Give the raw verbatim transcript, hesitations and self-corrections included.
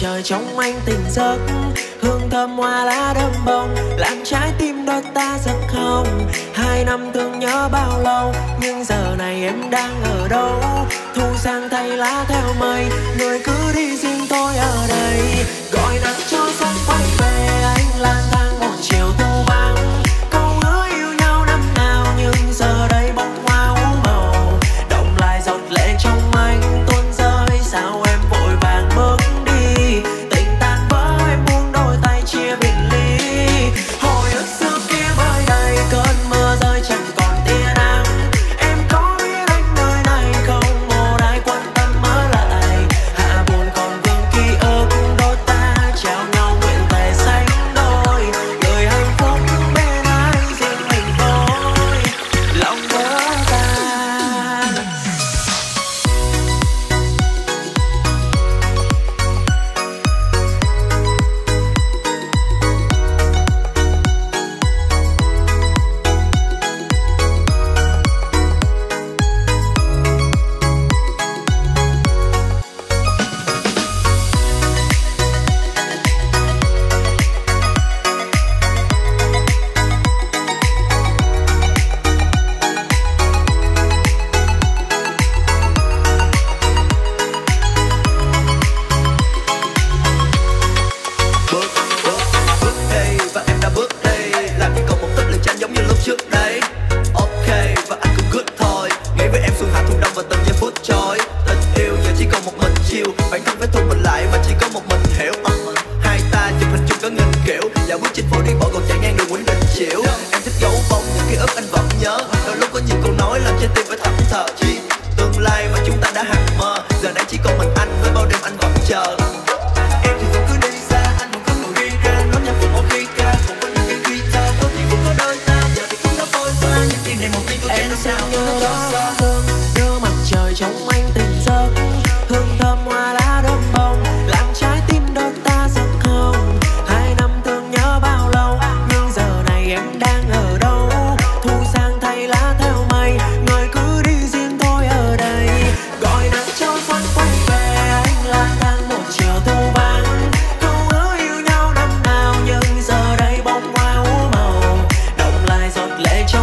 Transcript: Trời trong anh tỉnh giấc, hương thơm hoa lá đâm bông làm trái tim đôi ta giấc không. Hai năm thương nhớ bao lâu, nhưng giờ này em đang ở đâu? Thu sang tay lá theo mây, người cứ đi riêng tôi ở đây. Gọi nắng cho sáng quay về, anh lang thang một chiều thu vắng. Câu hứa yêu nhau năm nào, nhưng giờ đây bông hoa u màu, động lại giọt lệ trong anh tuôn rơi. Sao em vội vàng bước lệ cho